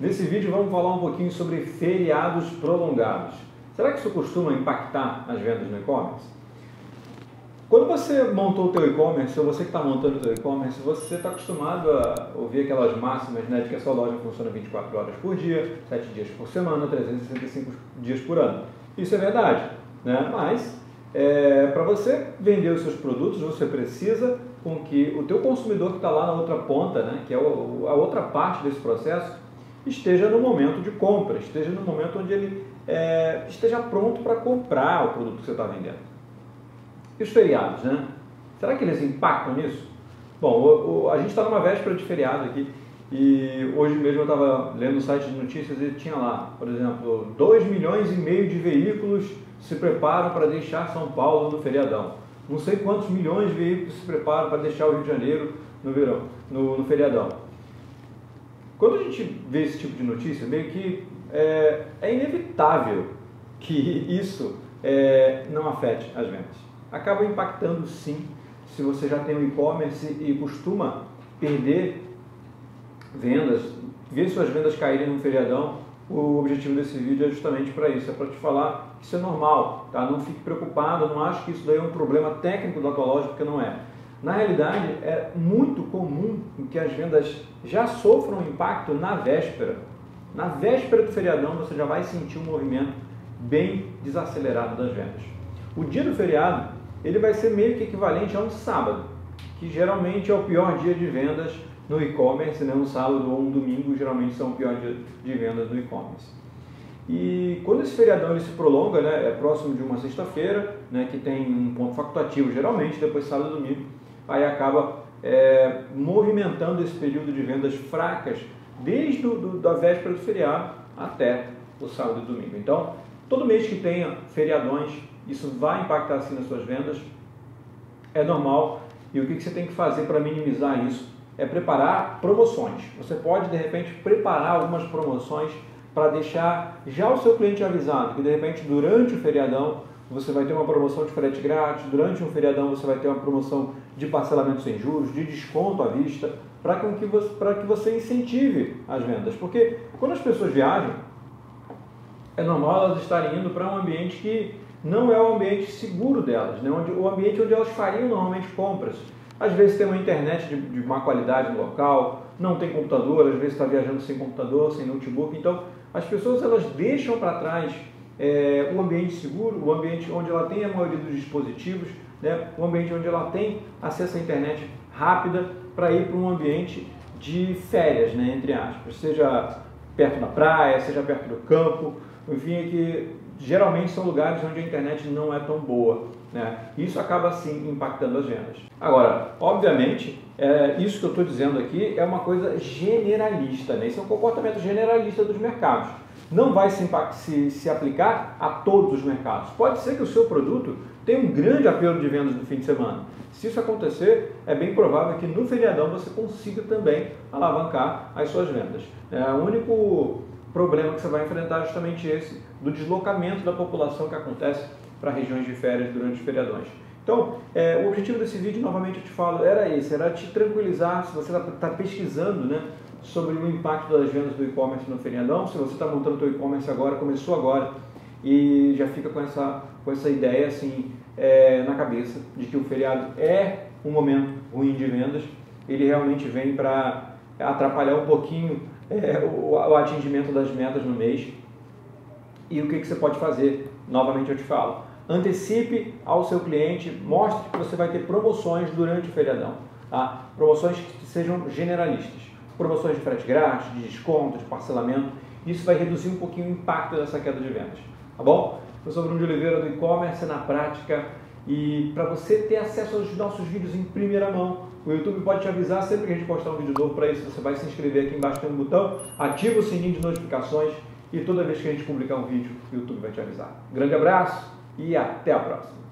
Nesse vídeo vamos falar um pouquinho sobre feriados prolongados. Será que isso costuma impactar as vendas no e-commerce? Quando você montou o teu e-commerce, ou você que está montando o teu e-commerce, você está acostumado a ouvir aquelas máximas, né, de que a sua loja funciona 24 horas por dia, 7 dias por semana, 365 dias por ano. Isso é verdade, né? Mas para você vender os seus produtos, você precisa com que o teu consumidor que está lá na outra ponta, né, que é a outra parte desse processo, esteja no momento de compra, esteja no momento onde ele esteja pronto para comprar o produto que você está vendendo. E os feriados, né? Será que eles impactam nisso? Bom, a gente está numa véspera de feriado aqui e hoje mesmo eu estava lendo um site de notícias e tinha lá, por exemplo, 2 milhões e meio de veículos se preparam para deixar São Paulo no feriadão. Não sei quantos milhões de veículos se preparam para deixar o Rio de Janeiro no verão, no feriadão. Quando a gente vê esse tipo de notícia, meio que é inevitável que isso não afete as vendas. Acaba impactando sim, se você já tem um e-commerce e costuma perder vendas, ver suas vendas caírem no feriadão. O objetivo desse vídeo é justamente para isso, é para te falar que isso é normal, tá? Não fique preocupado, não acho que isso daí é um problema técnico da tua loja, porque não é. Na realidade, é muito comum que as vendas já sofram impacto na véspera. Na véspera do feriadão, você já vai sentir um movimento bem desacelerado das vendas. O dia do feriado, ele vai ser meio que equivalente a um sábado, que geralmente é o pior dia de vendas no e-commerce, né? Um sábado ou um domingo geralmente são o pior dia de vendas no e-commerce. E quando esse feriadão ele se prolonga, né, é próximo de uma sexta-feira, né, que tem um ponto facultativo geralmente, depois sábado e domingo, aí acaba movimentando esse período de vendas fracas desde da véspera do feriado até o sábado e domingo. Então, todo mês que tenha feriadões, isso vai impactar assim nas suas vendas, é normal. E o que você tem que fazer para minimizar isso é preparar promoções. Você pode, de repente, preparar algumas promoções para deixar já o seu cliente avisado que, de repente, durante o feriadão, você vai ter uma promoção de frete grátis, durante um feriadão você vai ter uma promoção de parcelamento sem juros, de desconto à vista, para que você incentive as vendas. Porque quando as pessoas viajam, é normal elas estarem indo para um ambiente que não é o ambiente seguro delas, né? O ambiente onde elas fariam normalmente compras. Às vezes tem uma internet de má qualidade no local, não tem computador, às vezes está viajando sem computador, sem notebook. Então, as pessoas elas deixam para trás um ambiente seguro, um ambiente onde ela tem a maioria dos dispositivos, né? Um ambiente onde ela tem acesso à internet rápida, para ir para um ambiente de férias, né? Entre aspas, seja perto da praia, seja perto do campo, enfim, que geralmente são lugares onde a internet não é tão boa, né? Isso acaba sim impactando as vendas. Agora, obviamente, isso que eu estou dizendo aqui é uma coisa generalista, né? Isso é um comportamento generalista dos mercados. Não vai se aplicar a todos os mercados. Pode ser que o seu produto tenha um grande apelo de vendas no fim de semana. Se isso acontecer, é bem provável que no feriadão você consiga também alavancar as suas vendas. O único problema que você vai enfrentar é justamente esse, do deslocamento da população que acontece para regiões de férias durante os feriadões. Então, o objetivo desse vídeo, novamente eu te falo, era esse, era te tranquilizar, se você está pesquisando, né, sobre o impacto das vendas do e-commerce no feriadão, se você está montando o seu e-commerce agora, começou agora e já fica com essa ideia assim na cabeça de que o feriado é um momento ruim de vendas, ele realmente vem para atrapalhar um pouquinho o atingimento das metas no mês. E o que você pode fazer? Novamente eu te falo, antecipe ao seu cliente, mostre que você vai ter promoções durante o feriadão, tá? Promoções que sejam generalistas. Promoções de frete grátis, de desconto, de parcelamento, isso vai reduzir um pouquinho o impacto dessa queda de vendas, tá bom? Eu sou Bruno de Oliveira do E-Commerce na Prática e para você ter acesso aos nossos vídeos em primeira mão, o YouTube pode te avisar sempre que a gente postar um vídeo novo. Para isso você vai se inscrever aqui embaixo, tem um botão, ativa o sininho de notificações e toda vez que a gente publicar um vídeo, o YouTube vai te avisar. Grande abraço e até a próxima!